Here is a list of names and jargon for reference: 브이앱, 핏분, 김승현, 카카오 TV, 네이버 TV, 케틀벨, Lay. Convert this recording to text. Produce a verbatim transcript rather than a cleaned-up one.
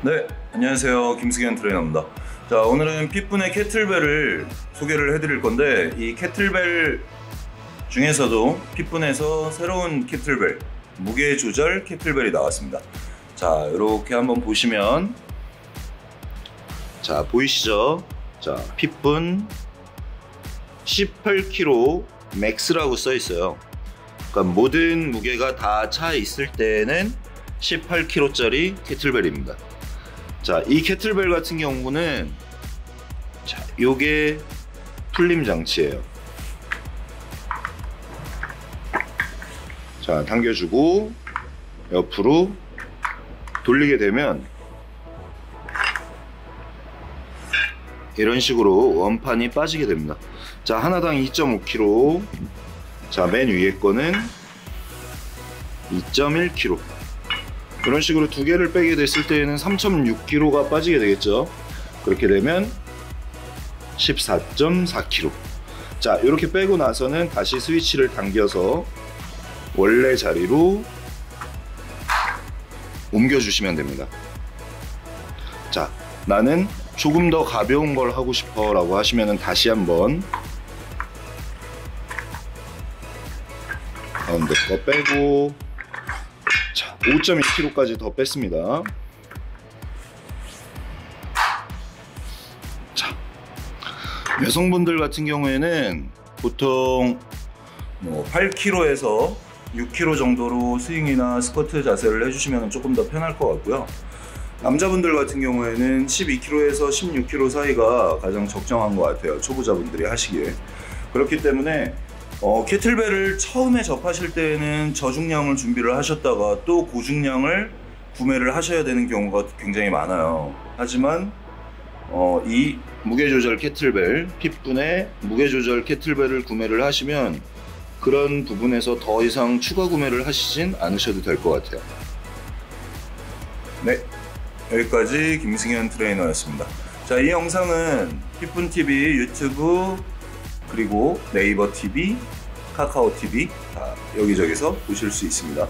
네, 안녕하세요. 김승현 트레이너입니다. 자, 오늘은 핏분의 케틀벨을 소개를 해드릴 건데, 이 케틀벨 중에서도 핏분에서 새로운 케틀벨, 무게 조절 케틀벨이 나왔습니다. 자, 이렇게 한번 보시면, 자, 보이시죠? 자, 핏분 십팔 킬로그램 맥스라고 써 있어요. 그러니까 모든 무게가 다 차 있을 때는 십팔 킬로그램짜리 케틀벨입니다. 자, 이 케틀벨 같은 경우는, 자, 요게 풀림 장치예요. 자, 당겨주고 옆으로 돌리게 되면 이런 식으로 원판이 빠지게 됩니다. 자, 하나당 이 점 오 킬로그램. 자, 맨 위에 거는 이 점 일 킬로그램. 그런 식으로 두 개를 빼게 됐을 때에는 삼 점 육 킬로그램가 빠지게 되겠죠. 그렇게 되면 십사 점 사 킬로그램. 자, 이렇게 빼고 나서는 다시 스위치를 당겨서 원래 자리로 옮겨주시면 됩니다. 자, 나는 조금 더 가벼운 걸 하고 싶어 라고 하시면은 다시 한번 가운데 거 빼고, 자, 오 점 이 킬로그램까지 더 뺐습니다. 자, 여성분들 같은 경우에는 보통 뭐 팔 킬로그램에서 육 킬로그램 정도로 스윙이나 스쿼트 자세를 해주시면 조금 더 편할 것 같고요. 남자분들 같은 경우에는 십이 킬로그램에서 십육 킬로그램 사이가 가장 적정한 것 같아요. 초보자분들이 하시기에. 그렇기 때문에 어, 케틀벨을 처음에 접하실 때에는 저중량을 준비를 하셨다가 또 고중량을 구매를 하셔야 되는 경우가 굉장히 많아요. 하지만 어, 이 무게조절 케틀벨, 핏분의 무게조절 케틀벨을 구매를 하시면 그런 부분에서 더 이상 추가 구매를 하시진 않으셔도 될 것 같아요. 네, 여기까지 김승현 트레이너였습니다. 자, 이 영상은 핏분티비, 유튜브, 그리고 네이버 티비, 카카오 티비 다 여기저기서 보실 수 있습니다.